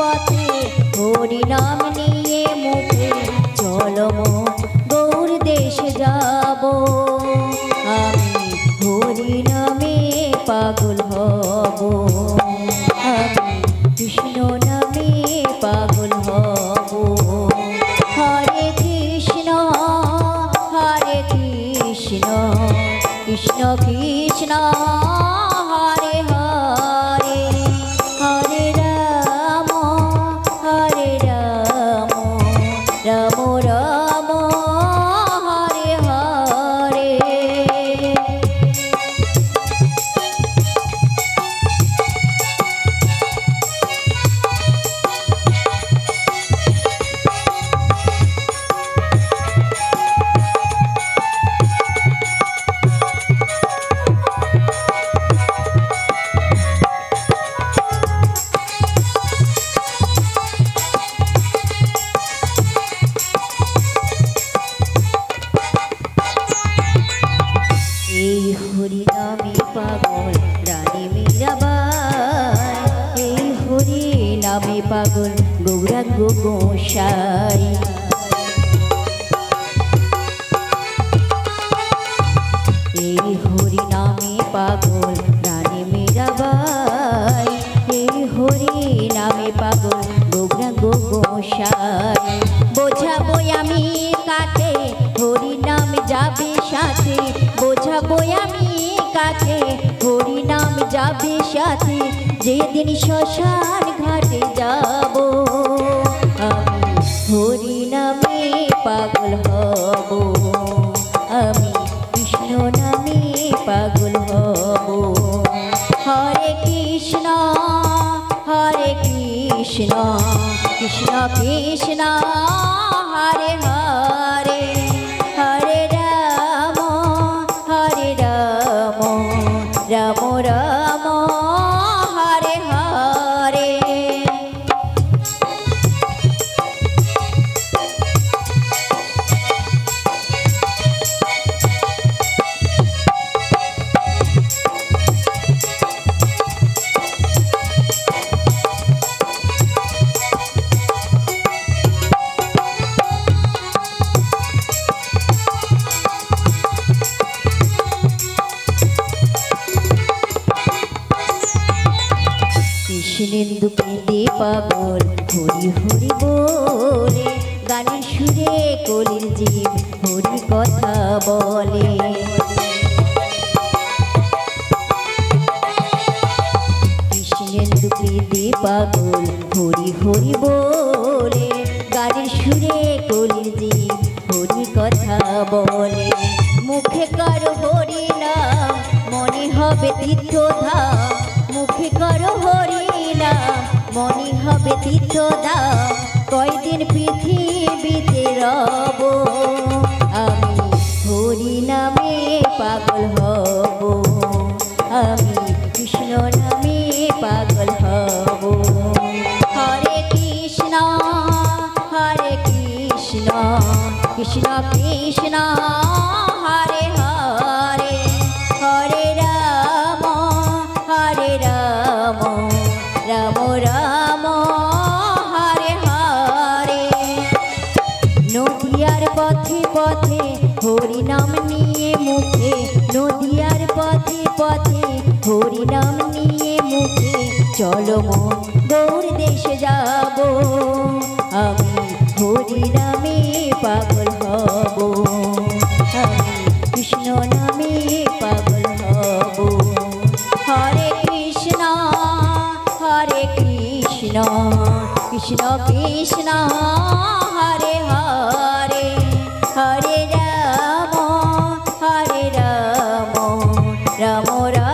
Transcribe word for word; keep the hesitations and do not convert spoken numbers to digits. পথে হরি নাম নিয়ে মুখে চলো গৌর দেশে যাব আমি হরি নামে পাগল হব আমি কৃষ্ণ নামে পাগল হব হরে কৃষ্ণ হরে কৃষ্ণ কৃষ্ণ কৃষ্ণ হরে হরে হরে রাম হরে রাম রাম রাম হরে হরে। हरि नामे पागल रानी मीराबाई हरि नामे पागल गौरांग गोसाई हरि नामे पागल रानी मीराबाई हरि नामे पागल गौरांग गोसाई बोझाबो आमी काके हरि नाम जाबे साथे बोझाबो आमी काके हरि नाम जाबे साथे जेदिन शशान घाटे जाबो आमी हरि नामे पागल हबो आमी कृष्ण नामे पागल हबो हरे कृष्ण हरे कृष्ण कृष्ण कृष्ण हरे हरे हरे राम हरे राम राम राम हरे हरे। কৃষ্ণেন্দু পেতে পাগল হরি হরি বলে গানের সুরে কলির জীব হরি কথা বলে কৃষ্ণেন্দু পেতে পাগল হরি হরি বলে গানের সুরে কলির জীব হরি কথা বলে মুখে করো হরি নাম মনে হবে তীর্থধাম মুখে করো হরি মনে হবে তীর্থদা কয়দিন পৃথিবীতে রব আমি হরি নামে পাগল হব আমি কৃষ্ণ নামে পাগল হব হরে কৃষ্ণ হরে কৃষ্ণ কৃষ্ণ কৃষ্ণ হরে হরে হরে রাম হরে রাম রাম রাম হরে হরে। নদিয়ার পথে পথে হরি নাম নিয়ে মুখে নদিয়ার পথে পথে হরি নাম নিয়ে মুখে চলো মন গৌর দেশে যাব আমি হরি নামে পাগল হব আমি কৃষ্ণ নামে পাগল হব হরে কৃষ্ণ हरे कृष्णा कृष्णा कृष्णा हरे हरे हरे राम हरे राम राम राम।